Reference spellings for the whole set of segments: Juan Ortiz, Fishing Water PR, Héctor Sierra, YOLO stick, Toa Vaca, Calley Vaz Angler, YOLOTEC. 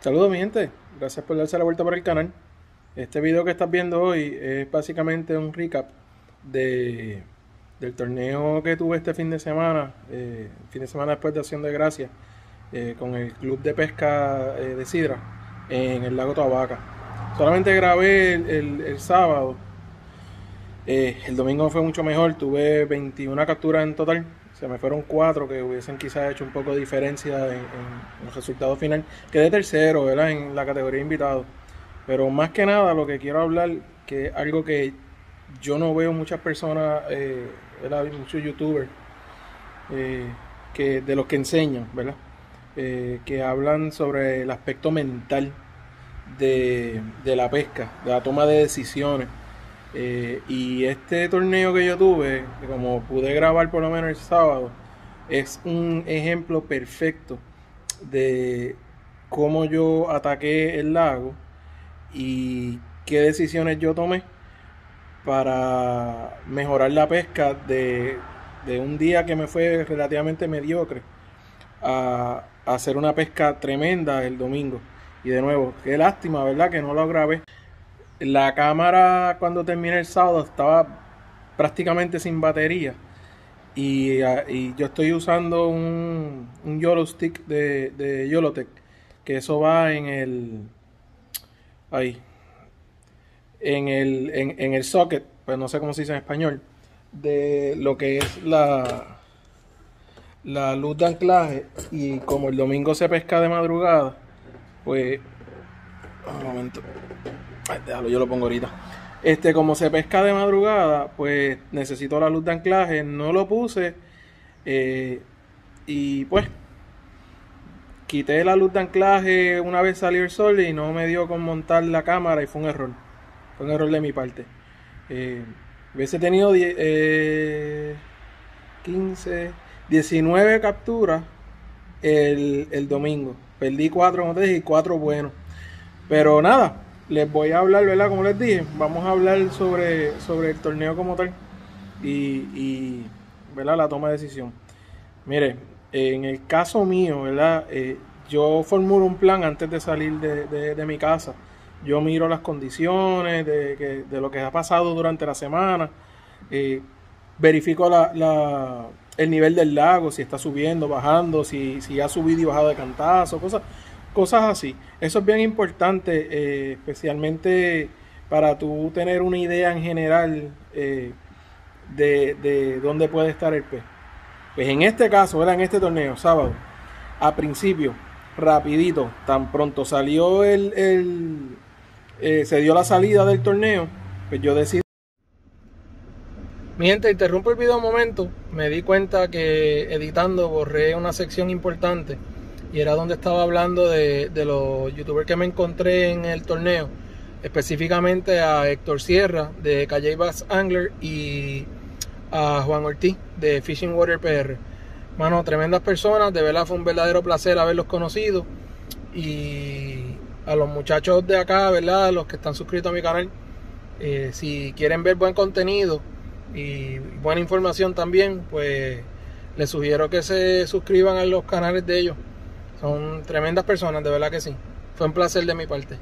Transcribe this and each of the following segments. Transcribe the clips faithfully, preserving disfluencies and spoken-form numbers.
Saludos mi gente, gracias por darse la vuelta por el canal. Este video que estás viendo hoy es básicamente un recap de, del torneo que tuve este fin de semana, eh, fin de semana después de Acción de Gracias, eh, con el club de pesca eh, de Sidra en el lago Toa Vaca. Solamente grabé el, el, el sábado, eh, el domingo fue mucho mejor, tuve veintiuna capturas en total. Se me fueron cuatro que hubiesen quizás hecho un poco de diferencia en, en el resultado final. Quedé tercero, ¿verdad?, en la categoría invitado. Pero más que nada lo que quiero hablar, que es algo que yo no veo muchas personas, eh, muchos youtubers, eh, que, de los que enseñan, ¿verdad? Eh, que hablan sobre el aspecto mental de, de la pesca, de la toma de decisiones. Eh, y este torneo que yo tuve, como pude grabar por lo menos el sábado, es un ejemplo perfecto de cómo yo ataqué el lago y qué decisiones yo tomé para mejorar la pesca de, de un día que me fue relativamente mediocre a, a hacer una pesca tremenda el domingo. Y de nuevo, qué lástima, ¿verdad?, que no lo grabé. La cámara cuando terminé el sábado estaba prácticamente sin batería y, y yo estoy usando un, un YOLO stick de, de YOLOTEC, que eso va en el ahí en el, en, en el socket, pues no sé cómo se dice en español, de lo que es la, la luz de anclaje. Y como el domingo se pesca de madrugada, pues un momento. Déjalo, yo lo pongo ahorita. Este, como se pesca de madrugada, pues necesito la luz de anclaje. No lo puse. Eh, y pues quité la luz de anclaje una vez salió el sol y no me dio con montar la cámara. Y fue un error. Fue un error de mi parte. Eh, hubiese tenido diez, eh, quince, diecinueve capturas el, el domingo. Perdí cuatro, como te dije, y cuatro buenos. Pero nada. Les voy a hablar, ¿verdad? Como les dije, vamos a hablar sobre, sobre el torneo como tal y, y ¿verdad?, la toma de decisión. Mire, en el caso mío, ¿verdad?, eh, yo formulo un plan antes de salir de, de, de mi casa. Yo miro las condiciones de, de, de lo que ha pasado durante la semana, eh, verifico la, la, el nivel del lago, si está subiendo, bajando, si, si ha subido y bajado de cantazo, cosas... Cosas así. Eso es bien importante, eh, especialmente para tú tener una idea en general eh, de, de dónde puede estar el pez. Pues en este caso, ¿verdad?, en este torneo, sábado, a principio, rapidito, tan pronto salió el... el eh, se dio la salida del torneo, pues yo decidí... Mi gente, interrumpo el video un momento. Me di cuenta que editando borré una sección importante. Y era donde estaba hablando de, de los youtubers que me encontré en el torneo. Específicamente a Héctor Sierra de Calley Vaz Angler y a Juan Ortiz de Fishing Water P R. Mano, tremendas personas. De verdad fue un verdadero placer haberlos conocido. Y a los muchachos de acá, ¿verdad?, los que están suscritos a mi canal. Eh, si quieren ver buen contenido y buena información también, pues les sugiero que se suscriban a los canales de ellos. Son tremendas personas, de verdad que sí. Fue un placer de mi parte.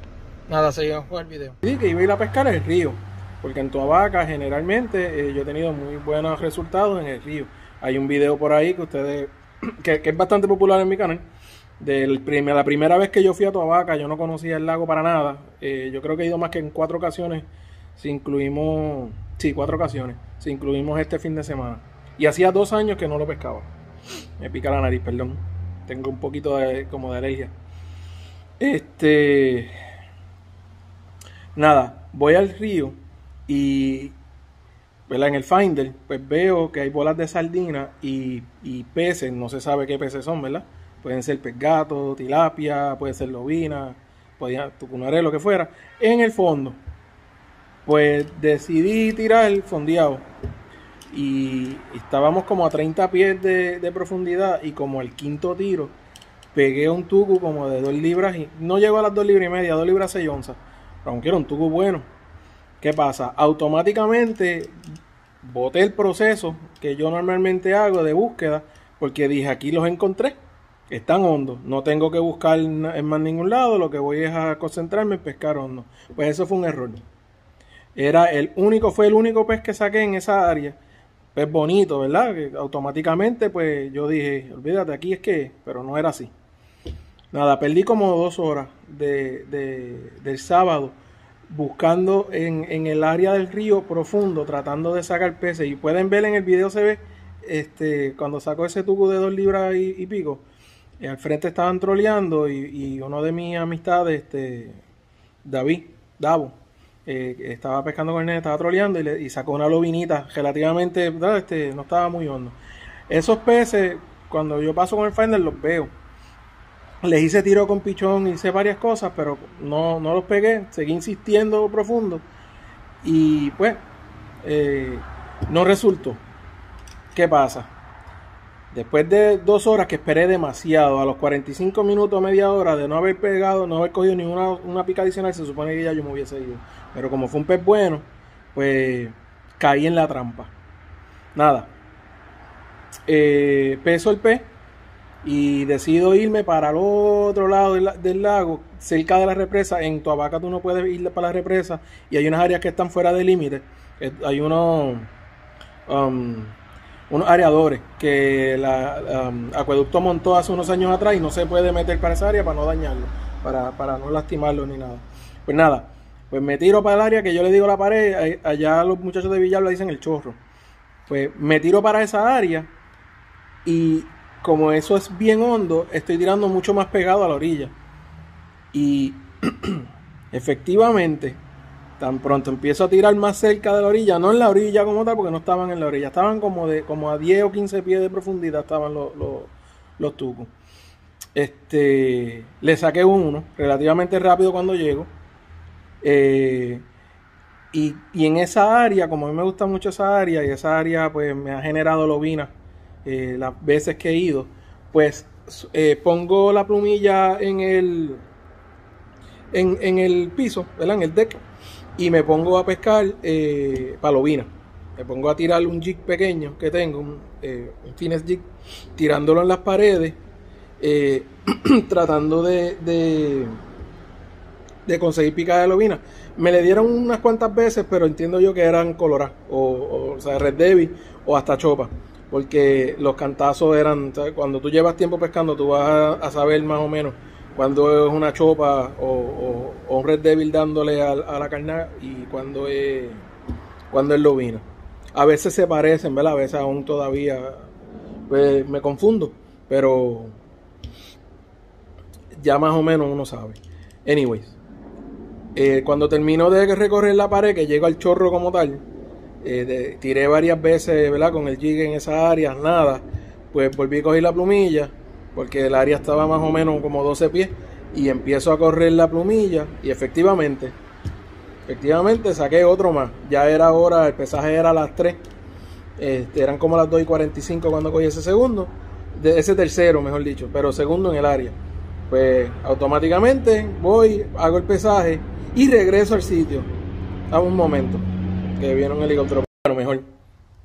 Nada, seguimos con el video. Sí, que iba a ir a pescar el río, porque en Toa Vaca generalmente eh, yo he tenido muy buenos resultados en el río. Hay un video por ahí que ustedes, que, que es bastante popular en mi canal. De la primera vez que yo fui a Toa Vaca, yo no conocía el lago para nada. Eh, yo creo que he ido más que en cuatro ocasiones, si incluimos, sí, cuatro ocasiones, si incluimos este fin de semana. Y hacía dos años que no lo pescaba. Me pica la nariz, perdón. Tengo un poquito de, como de alergia. Este... Nada, voy al río y, ¿verdad?, en el finder, pues veo que hay bolas de sardina y, y peces. No se sabe qué peces son, ¿verdad? Pueden ser pez gato, tilapia, puede ser lobina, podía, tucunare, lo que fuera. En el fondo, pues decidí tirar el fondeado. Y estábamos como a treinta pies de, de profundidad y como al quinto tiro pegué un tucu como de dos libras y no llegó a las dos libras y media, dos libras seis onzas, pero aunque era un tucu bueno. ¿Qué pasa? Automáticamente boté el proceso que yo normalmente hago de búsqueda porque dije, aquí los encontré, están hondos, no tengo que buscar en más ningún lado, lo que voy es a concentrarme en pescar hondo. Pues eso fue un error. Era el único, fue el único pez que saqué en esa área. Pez bonito, ¿verdad? Que automáticamente pues yo dije, olvídate, aquí es que, pero no era así. Nada, perdí como dos horas de, de, del sábado buscando en, en el área del río profundo, tratando de sacar peces. Y pueden ver en el video, se ve, este, cuando saco ese tubo de dos libras y, y pico, y al frente estaban troleando y, y uno de mis amistades, este, David, Davo, eh, estaba pescando con él, estaba troleando y, le, y sacó una lobinita relativamente, este, no estaba muy hondo. Esos peces, cuando yo paso con el finder, los veo. Les hice tiro con pichón, hice varias cosas, pero no, no los pegué. Seguí insistiendo profundo y pues eh, no resultó. ¿Qué pasa? Después de dos horas que esperé demasiado, a los cuarenta y cinco minutos, media hora de no haber pegado, no haber cogido ninguna una pica adicional, se supone que ya yo me hubiese ido. Pero como fue un pez bueno, pues caí en la trampa. Nada. Eh, peso el pez y decido irme para el otro lado del, del lago, cerca de la represa. En Toa Vaca tú no puedes ir para la represa y hay unas áreas que están fuera del límite. Hay unos... Um, unos areadores que la um, acueducto montó hace unos años atrás y no se puede meter para esa área para no dañarlo, para, para no lastimarlo ni nada. Pues nada, pues me tiro para el área que yo le digo la pared, allá los muchachos de Villalba dicen el chorro. Pues me tiro para esa área y como eso es bien hondo, estoy tirando mucho más pegado a la orilla. Y efectivamente, tan pronto empiezo a tirar más cerca de la orilla, no en la orilla como tal, porque no estaban en la orilla, estaban como de como a diez o quince pies de profundidad estaban los, los, los tucos. Este, le saqué uno relativamente rápido cuando llego. Eh, y, y en esa área, como a mí me gusta mucho esa área, y esa área pues me ha generado lobina eh, las veces que he ido, pues eh, pongo la plumilla en el, en, en el piso, ¿verdad? En el deck. Y me pongo a pescar eh, palobina. Me pongo a tirar un jig pequeño que tengo, un, eh, un finesse jig, tirándolo en las paredes, eh, tratando de, de, de conseguir picada de lobina. Me le dieron unas cuantas veces, pero entiendo yo que eran coloradas, o, o, o sea, red débil, o hasta chopa, porque los cantazos eran, ¿sabes? Cuando tú llevas tiempo pescando, tú vas a, a saber más o menos cuando es una chopa o, o, o red débil dándole a, a la carnada y cuando es, cuando es lobina. A veces se parecen, ¿verdad? A veces aún todavía pues, me confundo, pero ya más o menos uno sabe. Anyways, eh, cuando termino de recorrer la pared, que llego al chorro como tal, eh, de, tiré varias veces, ¿verdad? Con el jig en esas áreas, nada, pues volví a coger la plumilla, porque el área estaba más o menos como doce pies, y empiezo a correr la plumilla, y efectivamente, efectivamente saqué otro más. Ya era hora, el pesaje era a las tres, este, eran como las dos y cuarenta y cinco cuando cogí ese segundo, de, ese tercero mejor dicho, pero segundo en el área. Pues automáticamente voy, hago el pesaje, y regreso al sitio. A un momento, que viene un helicóptero, bueno, mejor,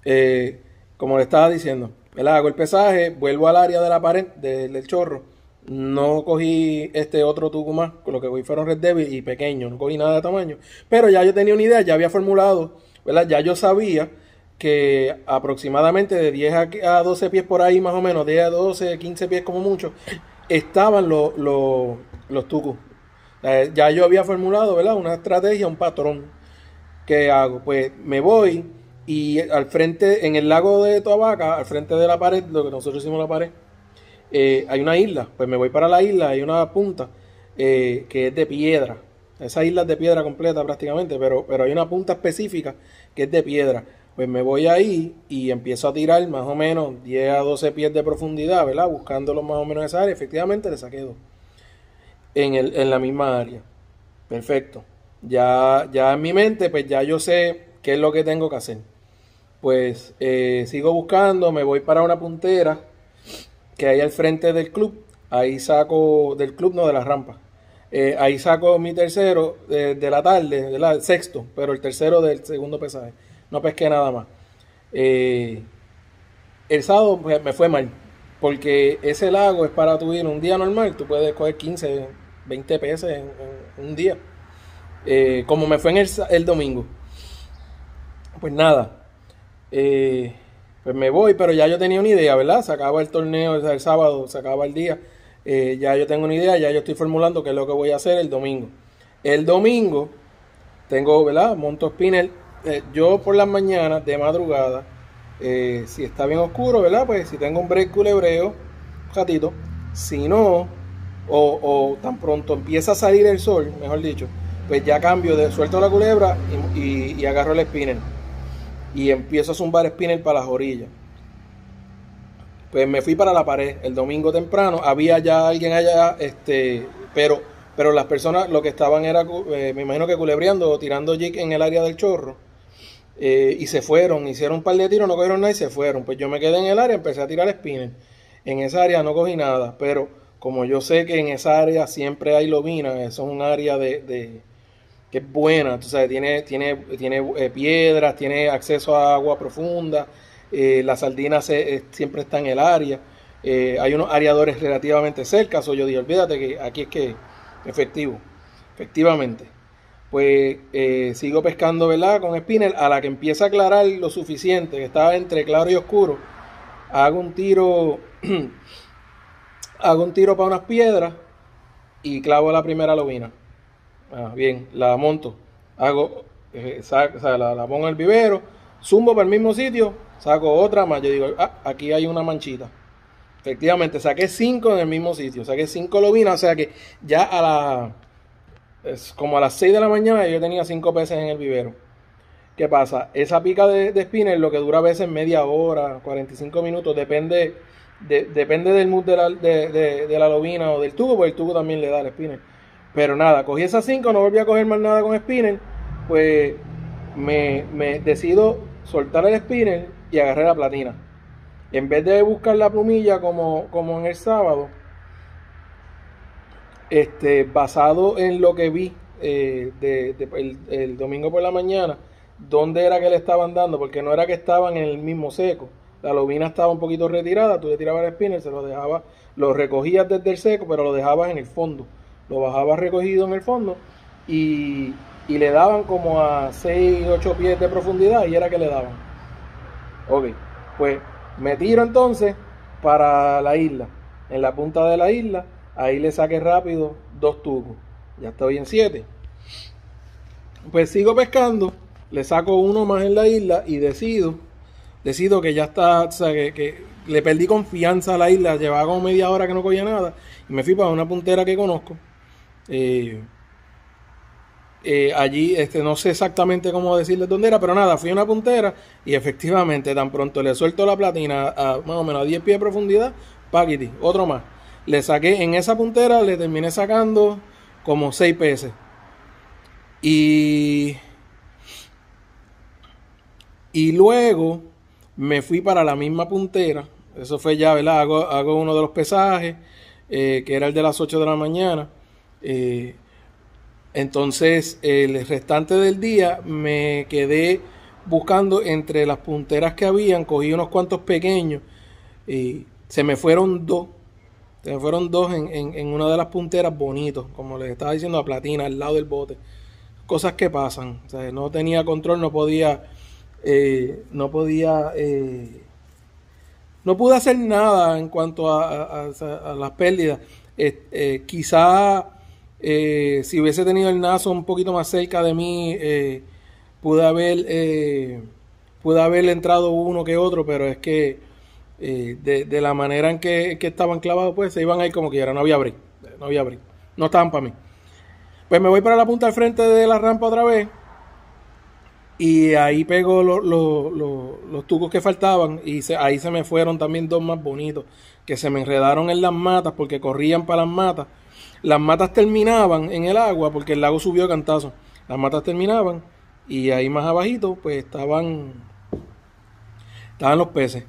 eh, como le estaba diciendo, ¿verdad? Hago el pesaje, vuelvo al área de la pared del, del chorro. No cogí este otro tucu más, con lo que cogí fueron red débil y pequeño, no cogí nada de tamaño. Pero ya yo tenía una idea, ya había formulado, ¿verdad? Ya yo sabía que aproximadamente de diez a doce pies por ahí, más o menos, diez a doce, quince pies como mucho, estaban los, los, los tucus. Ya yo había formulado, ¿verdad? Una estrategia, un patrón. ¿Qué hago? Pues me voy. Y al frente, en el lago de Toa Vaca, al frente de la pared, lo que nosotros hicimos la pared, eh, hay una isla. Pues me voy para la isla, hay una punta eh, que es de piedra. Esa isla es de piedra completa prácticamente, pero, pero hay una punta específica que es de piedra. Pues me voy ahí y empiezo a tirar más o menos diez a doce pies de profundidad, ¿verdad? Buscándolo más o menos en esa área. Efectivamente le saqué dos en, el, en la misma área. Perfecto. Ya, ya en mi mente, pues ya yo sé qué es lo que tengo que hacer. Pues eh, sigo buscando, me voy para una puntera que hay al frente del club. Ahí saco, del club no, de la rampa. Eh, ahí saco mi tercero de, de la tarde, de la, el sexto, pero el tercero del segundo pesaje. No pesqué nada más. Eh, el sábado pues, me fue mal. Porque ese lago es para tu ir un día normal, tú puedes coger quince, veinte peces en, en un día. Eh, como me fue en el, el domingo. Pues nada, eh, pues me voy, pero ya yo tenía una idea, ¿verdad? Se acaba el torneo, el sábado, se acaba el día. Eh, ya yo tengo una idea, ya yo estoy formulando qué es lo que voy a hacer el domingo. El domingo tengo, ¿verdad? Monto spinner. Eh, yo por las mañanas, de madrugada, eh, si está bien oscuro, ¿verdad? Pues si tengo un break culebreo, un ratito. Si no, o, o tan pronto empieza a salir el sol, mejor dicho, pues ya cambio, de suelto la culebra y, y, y agarro el spinner. Y empiezo a zumbar spinner para las orillas. Pues me fui para la pared el domingo temprano. Había ya alguien allá, este, pero, pero las personas lo que estaban era, eh, me imagino que culebreando o tirando jig en el área del chorro. Eh, y se fueron, hicieron un par de tiros, no cogieron nada y se fueron. Pues yo me quedé en el área, empecé a tirar spinner. En esa área no cogí nada, pero como yo sé que en esa área siempre hay lobina, eso es un área de... de que es buena, tú sabes, tiene, tiene, tiene eh, piedras, tiene acceso a agua profunda, eh, las sardinas se, eh, siempre están en el área, eh, hay unos areadores relativamente cerca, so yo digo, olvídate que aquí es que efectivo, efectivamente. Pues eh, sigo pescando, ¿verdad? Con spinner, a la que empieza a aclarar lo suficiente, que estaba entre claro y oscuro, hago un tiro, hago un tiro para unas piedras y clavo la primera lobina. Ah, bien, la monto, hago, eh, saco, o sea, la, la pongo en el vivero, zumbo para el mismo sitio, saco otra más, yo digo, ah, aquí hay una manchita. Efectivamente, saqué cinco en el mismo sitio, saqué cinco lobinas, o sea que ya a la, es como a las seis de la mañana yo tenía cinco peces en el vivero. ¿Qué pasa? Esa pica de, de spinner, lo que dura a veces media hora, cuarenta y cinco minutos, depende, de, depende del mood de la, de, de, de la lobina o del tubo, porque el tubo también le da al spinner. Pero nada, cogí esas cinco, no volví a coger más nada con spinner. Pues me, me decido soltar el spinner y agarré la platina. En vez de buscar la plumilla como, como en el sábado, este, basado en lo que vi eh, de, de, el, el domingo por la mañana, dónde era que le estaban dando, porque no era que estaban en el mismo seco. La lobina estaba un poquito retirada, tú le tirabas el spinner, se lo dejabas, lo recogías desde el seco, pero lo dejabas en el fondo. Lo bajaba recogido en el fondo y, y le daban como a seis, ocho pies de profundidad y era que le daban. Ok, pues me tiro entonces para la isla. En la punta de la isla, ahí le saqué rápido dos tubos. Ya estoy en siete. Pues sigo pescando, le saco uno más en la isla y decido, decido que ya está, o sea, que... que le perdí confianza a la isla, llevaba como media hora que no cogía nada y me fui para una puntera que conozco. Eh, eh, allí este, no sé exactamente cómo decirles dónde era, pero nada, fui a una puntera y efectivamente tan pronto le suelto la platina a, a más o menos a diez pies de profundidad, paquiti, otro más, le saqué en esa puntera, le terminé sacando como seis peces y y luego me fui para la misma puntera, eso fue ya, ¿verdad? Hago, hago uno de los pesajes, eh, que era el de las ocho de la mañana. Eh, entonces el restante del día me quedé buscando entre las punteras que habían, cogí unos cuantos pequeños y se me fueron dos se me fueron dos en, en, en una de las punteras, bonitos, como les estaba diciendo, a platina al lado del bote, cosas que pasan, o sea, no tenía control, no podía eh, no podía eh, no pude hacer nada en cuanto a, a, a, a las pérdidas. Eh, eh, quizá Eh, si hubiese tenido el naso un poquito más cerca de mí, eh, pude haber eh, pude haber entrado uno que otro, pero es que eh, de, de la manera en que, que estaban clavados, pues se iban ahí como quiera, no había break, no había break, no estaban para mí. Pues me voy para la punta al frente de la rampa otra vez y ahí pego lo, lo, lo, los tucos que faltaban y se, ahí se me fueron también dos más bonitos que se me enredaron en las matas porque corrían para las matas. Las matas terminaban en el agua porque el lago subió de cantazo. Las matas terminaban y ahí más abajito pues estaban estaban los peces.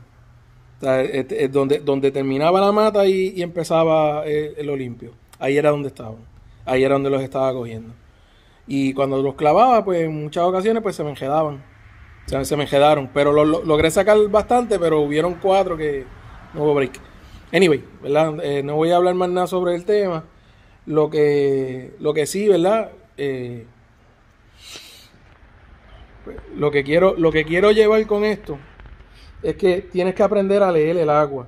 O sea, es, es donde, donde terminaba la mata y, y empezaba el, el Olimpio. Ahí era donde estaban. Ahí era donde los estaba cogiendo. Y cuando los clavaba, pues en muchas ocasiones pues se me enjedaban. O sea, se me enjedaron. Pero lo, lo, logré sacar bastante, pero hubieron cuatro que no hubo break. Anyway, ¿verdad? Eh, no voy a hablar más nada sobre el tema. Lo que, lo que sí, ¿verdad? Eh, lo que quiero, lo que quiero llevar con esto es que tienes que aprender a leer el agua.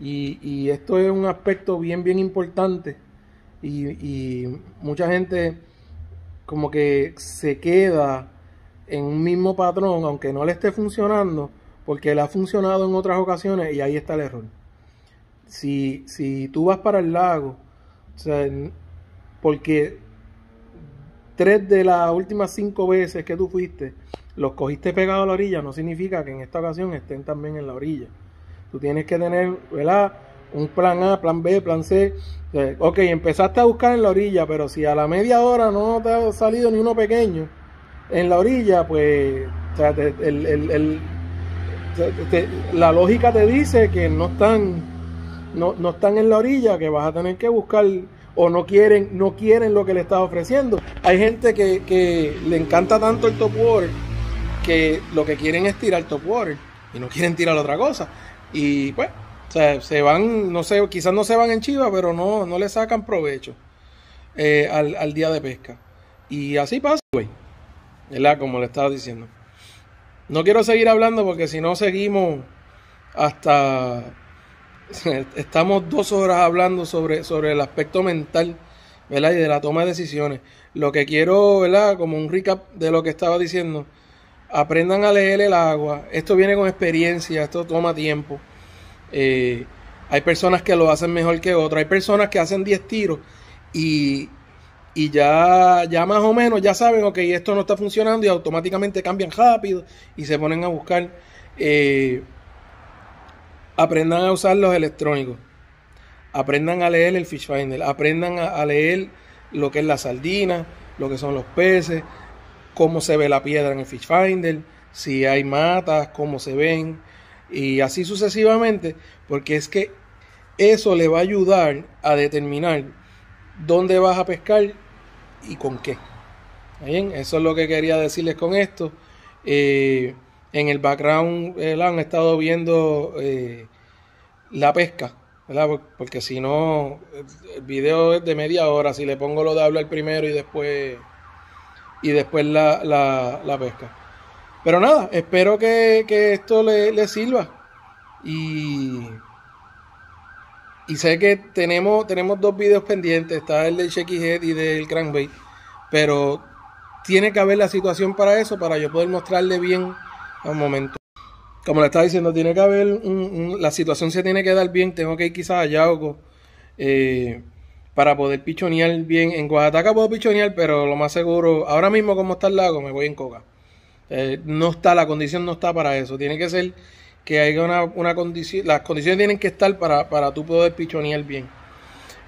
Y, y esto es un aspecto bien, bien importante. Y, y mucha gente como que se queda en un mismo patrón, aunque no le esté funcionando, porque le ha funcionado en otras ocasiones y ahí está el error. Si, si tú vas para el lago, o sea, porque tres de las últimas cinco veces que tú fuiste, los cogiste pegados a la orilla, no significa que en esta ocasión estén también en la orilla. Tú tienes que tener, ¿verdad?, un plan A, plan B, plan C. O sea, ok, empezaste a buscar en la orilla, pero si a la media hora no te ha salido ni uno pequeño en la orilla, pues o sea, te, el, el, el, te, te, la lógica te dice que no están, no, no están en la orilla, que vas a tener que buscar, o no quieren, no quieren lo que le estás ofreciendo. Hay gente que, que le encanta tanto el top water que lo que quieren es tirar top water y no quieren tirar otra cosa. Y pues, o sea, se van, no sé, quizás no se van en chiva, pero no, no le sacan provecho eh, al, al día de pesca. Y así pasa, güey. ¿Verdad? Como le estaba diciendo. No quiero seguir hablando porque si no seguimos hasta... Estamos dos horas hablando sobre, sobre el aspecto mental, ¿verdad? Y de la toma de decisiones. Lo que quiero, ¿verdad?, como un recap de lo que estaba diciendo. Aprendan a leer el agua. Esto viene con experiencia, esto toma tiempo. Eh, hay personas que lo hacen mejor que otras. Hay personas que hacen diez tiros y, y ya, ya más o menos ya saben, ok, esto no está funcionando, y automáticamente cambian rápido y se ponen a buscar. Eh, aprendan a usar los electrónicos. Aprendan a leer el fish finder. Aprendan a, a leer lo que es la sardina, lo que son los peces, cómo se ve la piedra en el fish finder, si hay matas, cómo se ven, y así sucesivamente, porque es que eso le va a ayudar a determinar dónde vas a pescar y con qué. ¿Bien? Eso es lo que quería decirles con esto. Eh, en el background, ¿verdad?, han estado viendo eh, la pesca, ¿verdad?, porque si no, el video es de media hora, si le pongo lo de hablar primero y después... y después la, la, la pesca. Pero nada, espero que, que esto le, le sirva. Y, y sé que tenemos, tenemos dos videos pendientes. Está el del shaky head y del crankbait. Pero tiene que haber la situación para eso, para yo poder mostrarle bien al momento. Como le estaba diciendo, tiene que haber un, un, la situación se tiene que dar bien. Tengo que ir quizás a Yauco, eh, para poder pichonear bien. En Oaxaca puedo pichonear, pero lo más seguro, ahora mismo como está el lago, me voy en coca. Eh, no está, la condición no está para eso. Tiene que ser que haya una, una condición, las condiciones tienen que estar para, para tú poder pichonear bien.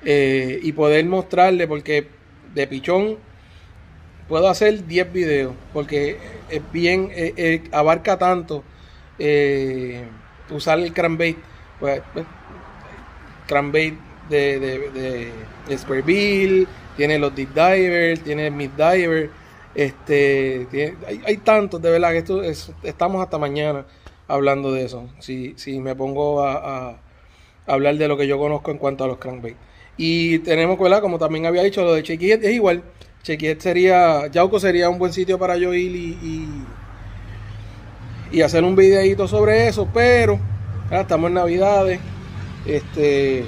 Eh, y poder mostrarle, porque de pichón puedo hacer diez videos, porque es bien, eh, eh, abarca tanto eh, usar el crankbait, pues, eh, crankbait, De, de, de, de Square Bill, tiene los Deep Divers, tiene Mid Diver, este, tiene, hay, hay tantos, de verdad, que esto es, estamos hasta mañana hablando de eso, si, si me pongo a, a hablar de lo que yo conozco en cuanto a los crankbait. Y tenemos, ¿verdad?, como también había dicho, lo de Chequillet es igual. Chequillet sería, Yauco sería un buen sitio para yo ir y, y, y hacer un videito sobre eso, pero ¿verdad?, estamos en Navidades, este...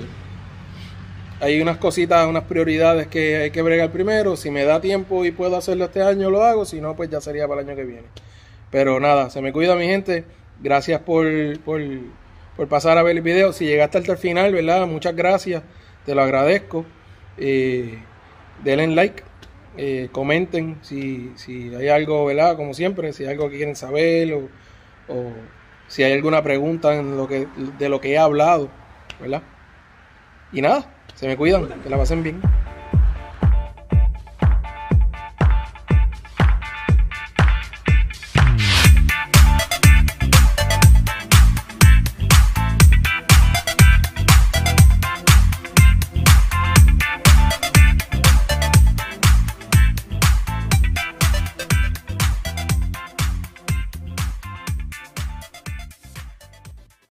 hay unas cositas, unas prioridades que hay que bregar primero. Si me da tiempo y puedo hacerlo este año, lo hago. Si no, pues ya sería para el año que viene. Pero nada, se me cuida, mi gente. Gracias por, por, por pasar a ver el video. Si llegaste hasta el final, ¿verdad?, muchas gracias. Te lo agradezco. Eh, denle like. Eh, comenten si, si hay algo, ¿verdad?, como siempre. Si hay algo que quieren saber o, o si hay alguna pregunta en lo que, de lo que he hablado, ¿verdad? Y nada. Se me cuidan, que la pasen bien.